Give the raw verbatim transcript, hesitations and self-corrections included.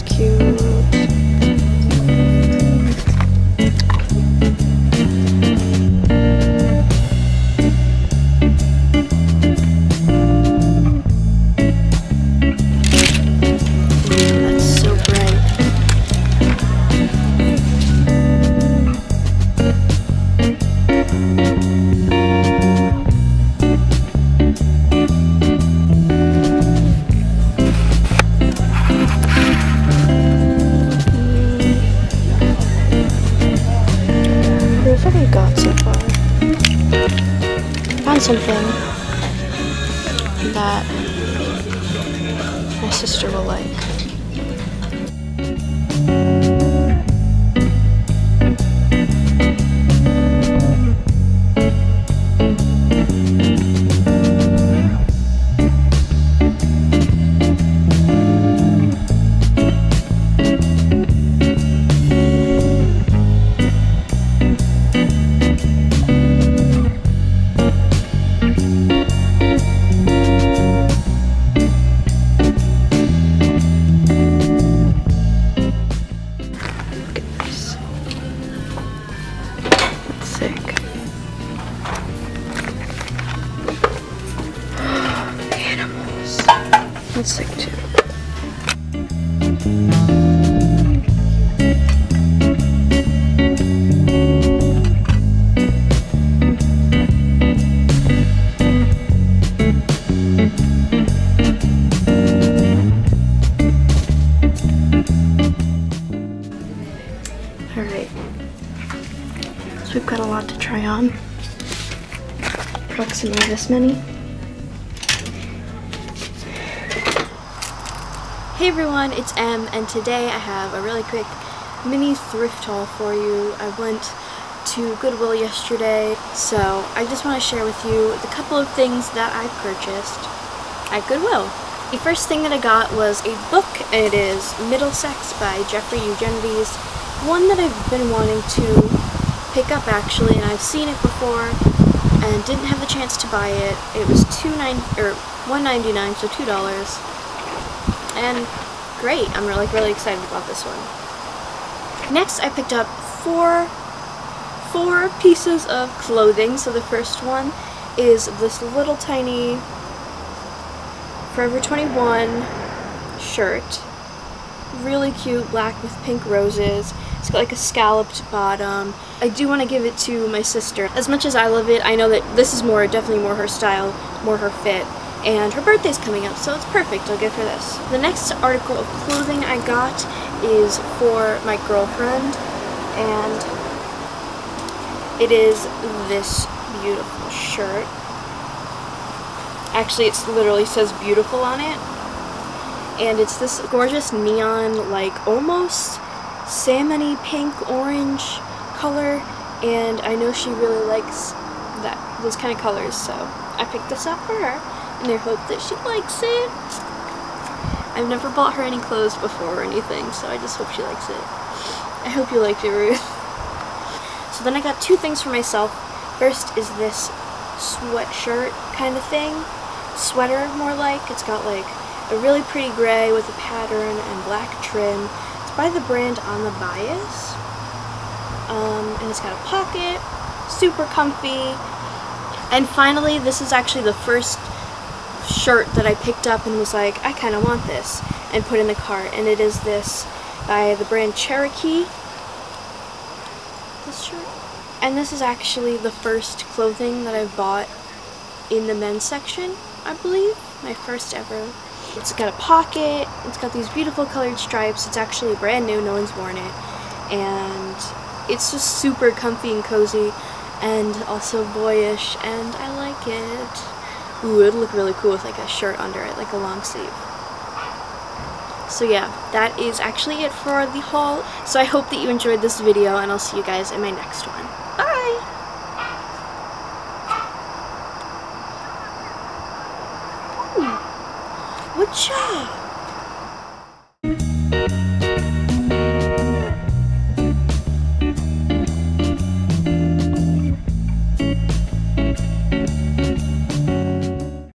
That's cute. Something that my sister will like. That's sick too. Alright, so we've got a lot to try on. Approximately this many. Hey everyone, it's Em, and today I have a really quick mini thrift haul for you. I went to Goodwill yesterday, so I just want to share with you the couple of things that I purchased at Goodwill. The first thing that I got was a book, and it is Middlesex by Jeffrey Eugenides, one that I've been wanting to pick up actually, and I've seen it before and didn't have the chance to buy it. It was two ninety or one ninety-nine, so two dollars. And great, I'm really, really excited about this one. Next, I picked up four, four pieces of clothing. So the first one is this little tiny Forever twenty-one shirt. Really cute, black with pink roses. It's got like a scalloped bottom. I do want to give it to my sister. As much as I love it, I know that this is more, definitely more her style, more her fit. And her birthday's coming up, so it's perfect. I'll give her this. The next article of clothing I got is for my girlfriend, and it is this beautiful shirt. Actually, it literally says beautiful on it, and it's this gorgeous neon, like almost salmon-y pink orange color, and I know she really likes that those kind of colors, so I picked this up for her. And I hope that she likes it. I've never bought her any clothes before or anything, so I just hope she likes it. I hope you liked it, Ruth. So then I got two things for myself. First is this sweatshirt kind of thing. Sweater, more like. It's got like a really pretty gray with a pattern and black trim. It's by the brand On the Bias. Um, and it's got a pocket. Super comfy. And finally, this is actually the first shirt that I picked up and was like, I kind of want this, and put in the cart, and it is this by the brand Cherokee, this shirt. And this is actually the first clothing that I've bought in the men's section, I believe, my first ever. It's got a pocket, it's got these beautiful colored stripes, it's actually brand new, no one's worn it, and it's just super comfy and cozy, and also boyish, and I like it. Ooh, it'd look really cool with like a shirt under it, like a long sleeve. So yeah, that is actually it for the haul. So I hope that you enjoyed this video, and I'll see you guys in my next one. Bye! Ooh, good job!